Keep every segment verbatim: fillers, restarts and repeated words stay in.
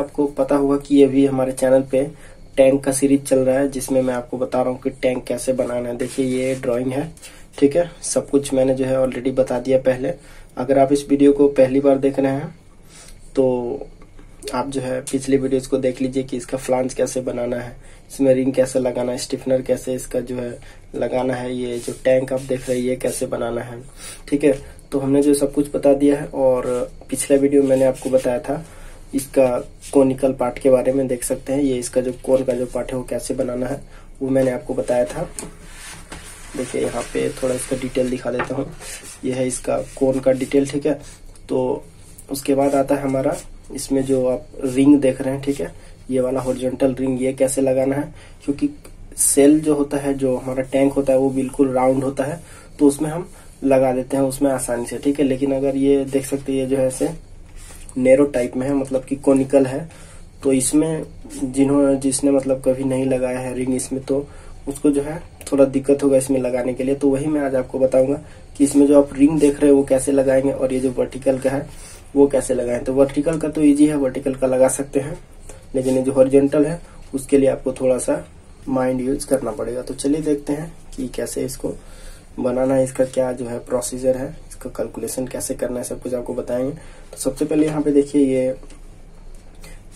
आपको पता होगा कि अभी हमारे चैनल पे टैंक का सीरीज चल रहा है, जिसमें मैं आपको बता रहा हूँ कि टैंक कैसे बनाना है। देखिए ये ड्राइंग है, ठीक है, सब कुछ मैंने जो है ऑलरेडी बता दिया पहले। अगर आप इस वीडियो को पहली बार देख रहे हैं तो आप जो है पिछले वीडियोस को देख लीजिए कि इसका फ्लांज कैसे बनाना है, इसमें रिंग कैसे लगाना है, स्टिफनर कैसे इसका जो है लगाना है, ये जो टैंक आप देख रहे हैं ये कैसे बनाना है, ठीक है। तो हमने जो सब कुछ बता दिया है, और पिछला वीडियो मैंने आपको बताया था इसका कोनिकल पार्ट के बारे में। देख सकते हैं ये इसका जो कोन का जो पार्ट है वो कैसे बनाना है वो मैंने आपको बताया था। देखिए यहाँ पे थोड़ा इसका डिटेल दिखा देता हूँ, ये है इसका कोन का डिटेल, ठीक है। तो उसके बाद आता है हमारा इसमें जो आप रिंग देख रहे हैं, ठीक है, ये वाला हॉरिजॉन्टल रिंग ये कैसे लगाना है, क्योंकि सेल जो होता है जो हमारा टैंक होता है वो बिल्कुल राउंड होता है तो उसमें हम लगा देते हैं उसमें आसानी से, ठीक है। लेकिन अगर ये देख सकते हैं ये जो है ऐसे नैरो टाइप में है, मतलब कि कोनिकल है, तो इसमें जिन्होंने जिसने मतलब कभी नहीं लगाया है रिंग इसमें तो उसको जो है थोड़ा दिक्कत होगा इसमें लगाने के लिए। तो वही मैं आज आपको बताऊंगा कि इसमें जो आप रिंग देख रहे हो वो कैसे लगाएंगे और ये जो वर्टिकल का है वो कैसे लगाएं। तो वर्टिकल का तो इजी है, वर्टिकल का लगा सकते हैं, लेकिन ये जो हॉरिजॉन्टल है उसके लिए आपको थोड़ा सा माइंड यूज करना पड़ेगा। तो चलिए देखते हैं कि कैसे इसको बनाना है, इसका क्या जो है प्रोसीजर है, इसका कैलकुलेशन कैसे करना है, सब कुछ आपको बताएंगे। तो सबसे पहले यहाँ पे देखिए ये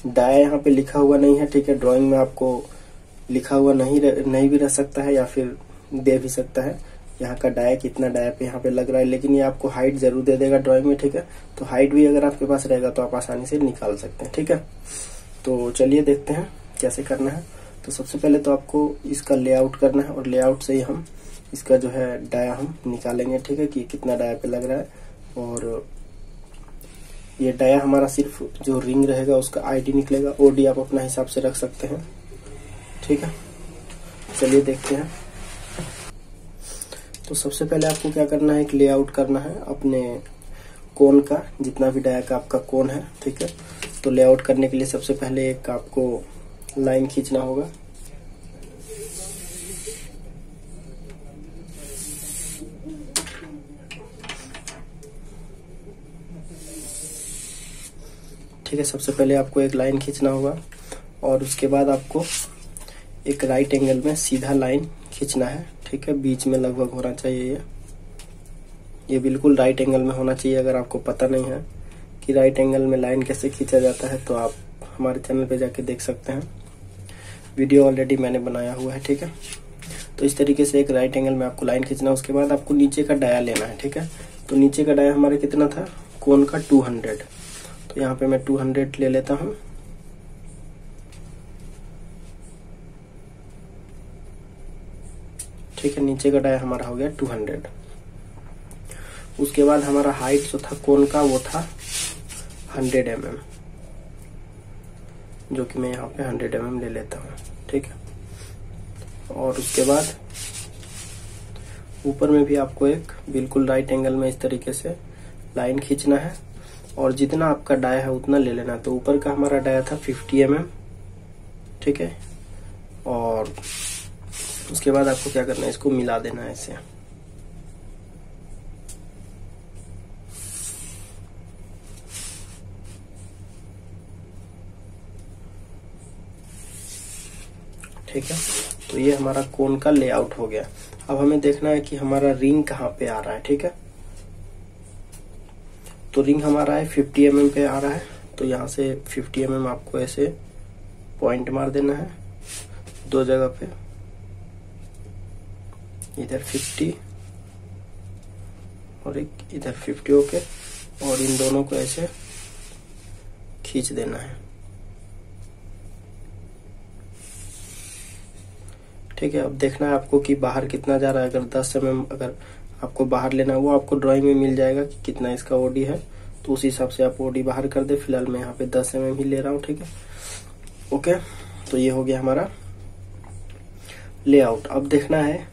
डाया यहाँ पे लिखा हुआ नहीं है, ठीक है, ड्रॉइंग में आपको लिखा हुआ नहीं रह, नहीं भी रह सकता है या फिर दे भी सकता है यहाँ का डाया कितना डाया पे यहाँ पे लग रहा है, लेकिन ये आपको हाइट जरूर दे देगा ड्राइंग में, ठीक है। तो हाइट भी अगर आपके पास रहेगा तो आप आसानी से निकाल सकते हैं, ठीक है। तो चलिए देखते हैं कैसे करना है। तो सबसे पहले तो आपको इसका लेआउट करना है और लेआउट से ही हम इसका जो है डाया हम निकालेंगे, ठीक है, कि कितना डाया पे लग रहा है। और ये डाया हमारा सिर्फ जो रिंग रहेगा उसका आई डी निकलेगा, ओ डी आप अपना हिसाब से रख सकते हैं, ठीक है। चलिए देखते हैं। तो सबसे पहले आपको क्या करना है, एक लेआउट करना है अपने कोन का, जितना भी डाया का आपका कोन है, ठीक है। तो लेआउट करने के लिए सबसे पहले एक आपको लाइन खींचना होगा, ठीक है। सबसे पहले आपको एक लाइन खींचना होगा और उसके बाद आपको एक राइट एंगल में सीधा लाइन खींचना है, ठीक है। बीच में लगभग होना चाहिए ये ये बिल्कुल राइट एंगल में होना चाहिए। अगर आपको पता नहीं है कि राइट एंगल में लाइन कैसे खींचा जाता है तो आप हमारे चैनल पे जाके देख सकते हैं, वीडियो ऑलरेडी मैंने बनाया हुआ है, ठीक है। तो इस तरीके से एक राइट एंगल में आपको लाइन खींचना है। उसके बाद आपको नीचे का डाया लेना है, ठीक है। तो नीचे का डाया हमारा कितना था, कोन का टू हंड्रेड तो यहाँ पे मैं टू हंड्रेड ले लेता हूँ। ठीक है, नीचे का डाया हमारा हो गया टू हंड्रेड। उसके बाद हमारा हाइट जो था कोन का वो था हंड्रेड एम एम, जो कि मैं यहाँ पे हंड्रेड एम एम ले लेता हूँ, ठीक है। और उसके बाद ऊपर में भी आपको एक बिल्कुल राइट एंगल में इस तरीके से लाइन खींचना है और जितना आपका डाया है उतना ले लेना। तो ऊपर का हमारा डाया था फिफ्टी एम एम, ठीक है। और उसके बाद आपको क्या करना है, इसको मिला देना है ऐसे, ठीक है। तो ये हमारा कोन का लेआउट हो गया। अब हमें देखना है कि हमारा रिंग कहाँ पे आ रहा है, ठीक है। तो रिंग हमारा है फिफ्टी एम एम पे आ रहा है, तो यहाँ से फिफ्टी एम एम आपको ऐसे पॉइंट मार देना है दो जगह पे, इधर फिफ्टी और एक इधर फिफ्टी, ओके। और इन दोनों को ऐसे खींच देना है, ठीक है। अब देखना है आपको कि बाहर कितना जा रहा है। अगर दस एम एम अगर आपको बाहर लेना है, वो आपको ड्राइंग में मिल जाएगा कि कितना इसका ओडी है, तो उस हिसाब से आप ओडी बाहर कर दे। फिलहाल मैं यहाँ पे दस एम एम ही ले रहा हूँ, ठीक है, ओके। तो ये हो गया हमारा लेआउट। अब देखना है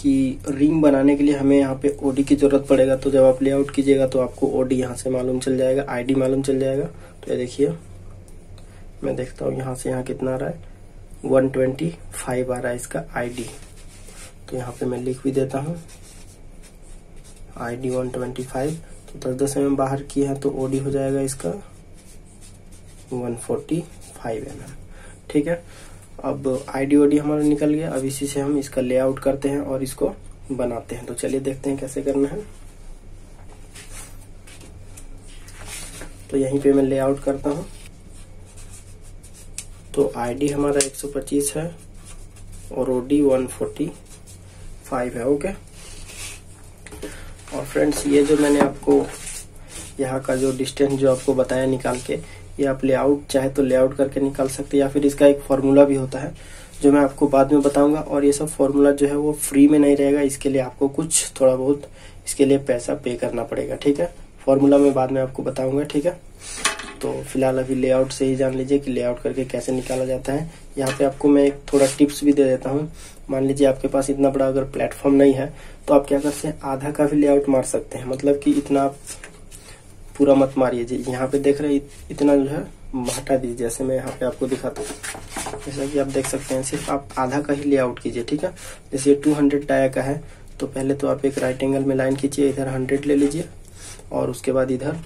कि रिंग बनाने के लिए हमें यहाँ पे ओडी की जरूरत पड़ेगा। तो जब आप लेआउट कीजिएगा तो आपको ओडी यहाँ से मालूम चल जाएगा, आईडी मालूम चल जाएगा। तो ये देखिए, मैं देखता हूँ यहाँ से यहाँ कितना आ रहा है, वन ट्वेंटी फाइव आ रहा है इसका आईडी। तो यहाँ पे मैं लिख भी देता हूँ आईडी वन ट्वेंटी फाइव। तो दस दस एम एम बाहर की है तो ओडी हो जाएगा इसका one forty five M M. ठीक है, अब आईडीओडी हमारा निकल गया। अब इसी से हम इसका लेआउट करते हैं और इसको बनाते हैं। तो चलिए देखते हैं कैसे करना है। तो यहीं पे मैं लेआउट करता हूँ। तो आईडी हमारा एक सौ पच्चीस है और ओडी वन फोर्टी फाइव है। ओके, और फ्रेंड्स ये जो मैंने आपको यहाँ का जो डिस्टेंस जो आपको बताया निकाल के, ये आप लेआउट चाहे तो लेआउट करके निकाल सकते हैं, या फिर इसका एक फॉर्मूला भी होता है जो मैं आपको बाद में बताऊंगा। और ये सब फॉर्मूला जो है वो फ्री में नहीं रहेगा, इसके लिए आपको कुछ थोड़ा बहुत इसके लिए पैसा पे करना पड़ेगा। ठीक है, फॉर्मूला मैं बाद में आपको बताऊंगा। ठीक है, तो फिलहाल अभी लेआउट से ही जान लीजिए कि लेआउट करके कैसे निकाला जाता है। यहाँ पे आपको मैं एक थोड़ा टिप्स भी दे देता हूँ। मान लीजिए आपके पास इतना बड़ा अगर प्लेटफॉर्म नहीं है तो आप क्या करते हैं, आधा का भी लेआउट मार सकते हैं। मतलब कि इतना आप पूरा मत मारिए जी, यहाँ पे देख रहे इतना जो है हटा दीजिए। जैसे मैं यहाँ पे आपको दिखाता हूँ, जैसा कि आप देख सकते हैं, सिर्फ आप आधा का ही लेआउट कीजिए। ठीक है, जैसे टू हंड्रेड डाया का है तो पहले तो आप एक राइट एंगल में लाइन खींचिए, इधर हंड्रेड ले लीजिए और उसके बाद इधर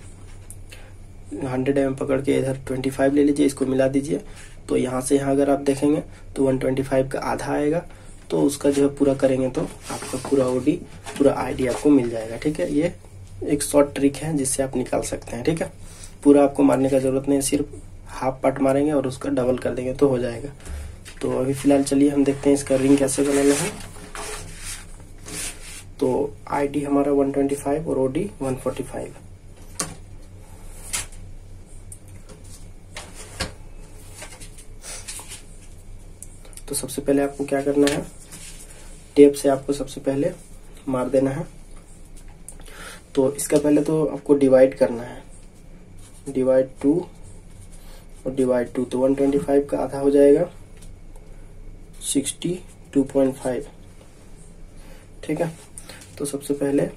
हंड्रेड एम पकड़ के इधर ट्वेंटी फाइव ले लीजिए, इसको मिला दीजिए। तो यहाँ से यहाँ अगर आप देखेंगे तो वन ट्वेंटी फाइव का आधा आएगा। तो उसका जो है पूरा करेंगे तो आपका पूरा ओडी पूरा आईडी आपको मिल जाएगा। ठीक है, ये एक शॉर्ट ट्रिक है जिससे आप निकाल सकते हैं। ठीक है, पूरा आपको मारने का जरूरत नहीं, सिर्फ हाफ पार्ट मारेंगे और उसका डबल कर देंगे तो हो जाएगा। तो अभी फिलहाल चलिए हम देखते हैं इसका रिंग कैसे बनाना है। तो आईडी हमारा वन ट्वेंटी फाइव और ओडी वन फोर्टी फाइव। तो सबसे पहले आपको क्या करना है, टेप से आपको सबसे पहले मार देना है। तो इसका पहले तो आपको डिवाइड करना है, डिवाइड टू और डिवाइड टू। तो वन ट्वेंटी फाइव का आधा हो जाएगा सिक्सटी टू पॉइंट फाइव। ठीक है, तो सबसे पहले,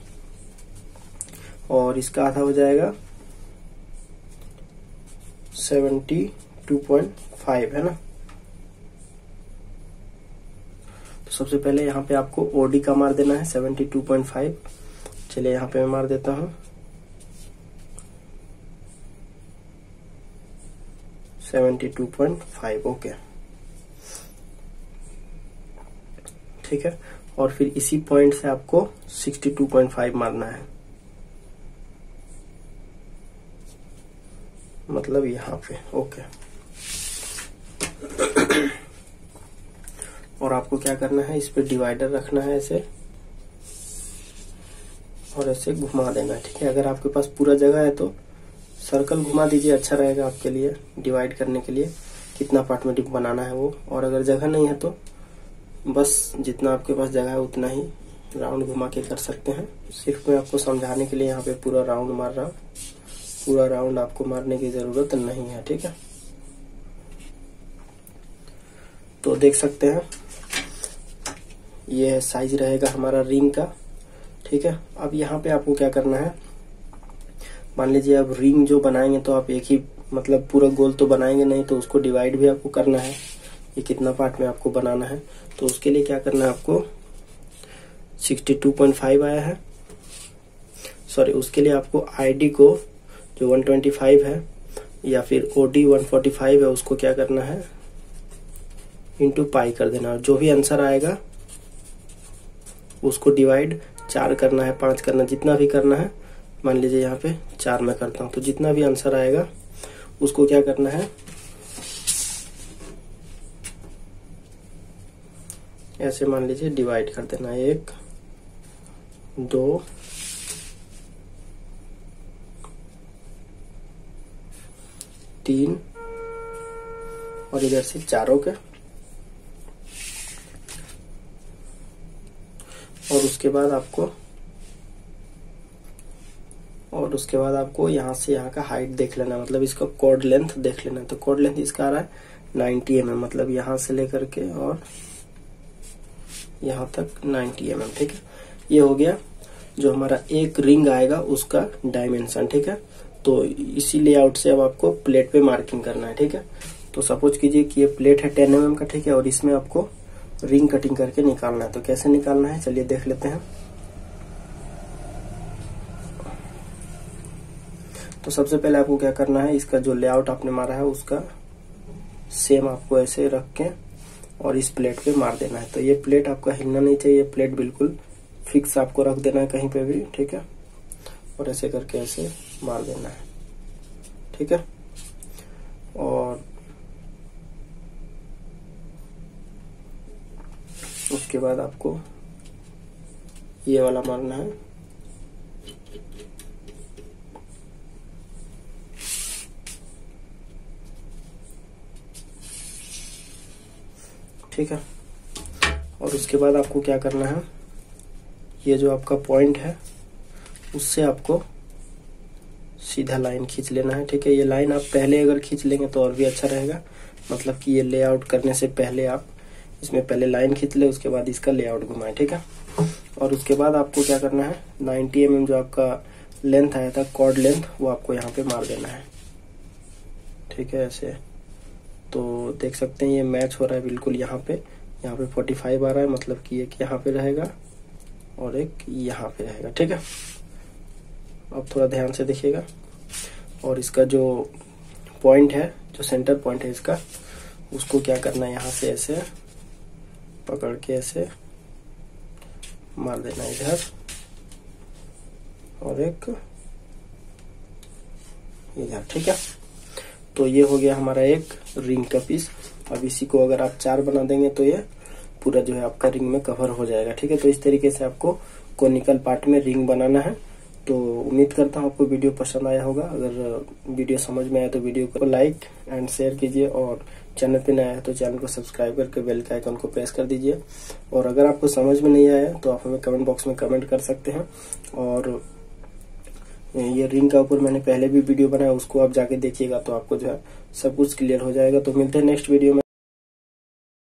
और इसका आधा हो जाएगा सेवेंटी टू पॉइंट फाइव, है ना। तो सबसे पहले यहाँ पे आपको ओडी का मार देना है सेवेंटी टू पॉइंट फाइव। चलिए यहाँ पे मैं मार देता हूँ seventy two point five. Okay, ठीक है, और फिर इसी पॉइंट से आपको सिक्सटी टू पॉइंट फाइव मारना है, मतलब यहाँ पे। ओके, और आपको क्या करना है, इस पे डिवाइडर रखना है ऐसे और ऐसे घुमा देना। ठीक है, अगर आपके पास पूरा जगह है तो सर्कल घुमा दीजिए, अच्छा रहेगा आपके लिए डिवाइड करने के लिए कितना पार्ट में बनाना है वो। और अगर जगह नहीं है तो बस जितना आपके पास जगह है उतना ही राउंड घुमा के कर सकते हैं। सिर्फ मैं आपको समझाने के लिए यहाँ पे पूरा राउंड मार रहा हूँ, पूरा राउंड आपको मारने की जरूरत नहीं है। ठीक है, तो देख सकते हैं ये साइज रहेगा हमारा रिंग का। ठीक है, अब यहाँ पे आपको क्या करना है, मान लीजिए आप रिंग जो बनाएंगे तो आप एक ही, मतलब पूरा गोल तो बनाएंगे नहीं, तो उसको डिवाइड भी आपको करना है, ये कितना पार्ट में आपको बनाना है। तो उसके लिए क्या करना है, आपको सिक्सटी टू पॉइंट फाइव आया है, सॉरी, उसके लिए आपको आईडी को जो वन ट्वेंटी फाइव है या फिर ओडी वन फोर्टी फाइव है उसको क्या करना है, इंटू पाई कर देना। और जो भी आंसर आएगा उसको डिवाइड चार करना है, पांच करना, जितना भी करना है। मान लीजिए यहाँ पे चार मैं करता हूँ, तो जितना भी आंसर आएगा उसको क्या करना है, ऐसे मान लीजिए डिवाइड कर देना है, एक दो तीन और इधर से चारों के। और उसके बाद आपको और उसके बाद आपको यहाँ से यहाँ का हाइट देख लेना है, मतलब इसका कॉर्ड लेंथ देख लेना है। तो कॉर्ड लेंथ इसका आ रहा है नाइन्टी एम एम, मतलब यहाँ से लेकर के और यहाँ तक नाइन्टी एम एम। ठीक है, ये हो गया जो हमारा एक रिंग आएगा उसका डायमेंशन। ठीक है, तो इसी लेआउट से अब आपको प्लेट पे मार्किंग करना है। ठीक है, तो सपोज कीजिए कि ये प्लेट है टेन एम एम का। ठीक है, और इसमें आपको रिंग कटिंग करके निकालना है। तो कैसे निकालना है चलिए देख लेते हैं। तो सबसे पहले आपको क्या करना है, इसका जो लेआउट आपने मारा है उसका सेम आपको ऐसे रख के और इस प्लेट पे मार देना है। तो ये प्लेट आपका हिलना नहीं चाहिए, ये प्लेट बिल्कुल फिक्स आपको रख देना है कहीं पे भी, ठीक है। और ऐसे करके ऐसे मार देना है, ठीक है। और उसके बाद आपको ये वाला मारना है, ठीक है। और उसके बाद आपको क्या करना है, ये जो आपका पॉइंट है उससे आपको सीधा लाइन खींच लेना है, ठीक है। ये लाइन आप पहले अगर खींच लेंगे तो और भी अच्छा रहेगा, मतलब कि ये लेआउट करने से पहले आप इसमें पहले लाइन खींच ले, उसके बाद इसका लेआउट घुमाएं, ठीक है। और उसके बाद आपको क्या करना है, नब्बे एम एम जो आपका लेंथ आया था कॉर्ड लेंथ, वो आपको यहाँ पे मार देना है, ठीक है, ऐसे। तो देख सकते हैं ये मैच हो रहा है बिल्कुल, यहाँ पे यहाँ पे पैंतालीस आ रहा है, मतलब कि एक यहाँ पे रहेगा और एक यहाँ पे रहेगा, ठीक है। अब थोड़ा ध्यान से देखिएगा। और इसका जो पॉइंट है, जो सेंटर पॉइंट है इसका, उसको क्या करना है, यहाँ से ऐसे पकड़ के ऐसे मार देना इधर और एक इधर, ठीक है। तो ये हो गया हमारा एक रिंग का पीस। अब इसी को अगर आप चार बना देंगे तो ये पूरा जो है आपका रिंग में कवर हो जाएगा, ठीक है। तो इस तरीके से आपको कोनिकल पार्ट में रिंग बनाना है। तो उम्मीद करता हूँ आपको वीडियो पसंद आया होगा। अगर वीडियो समझ में आया तो वीडियो को लाइक एंड शेयर कीजिए, और चैनल पे नया है तो चैनल को सब्सक्राइब करके बेल के आइकन को प्रेस कर दीजिए। और अगर आपको समझ में नहीं आया तो आप हमें कमेंट बॉक्स में कमेंट कर सकते हैं। और ये रिंग का ऊपर मैंने पहले भी वीडियो बनाया, उसको आप जाके देखिएगा तो आपको जो है सब कुछ क्लियर हो जाएगा। तो मिलते हैं नेक्स्ट वीडियो में।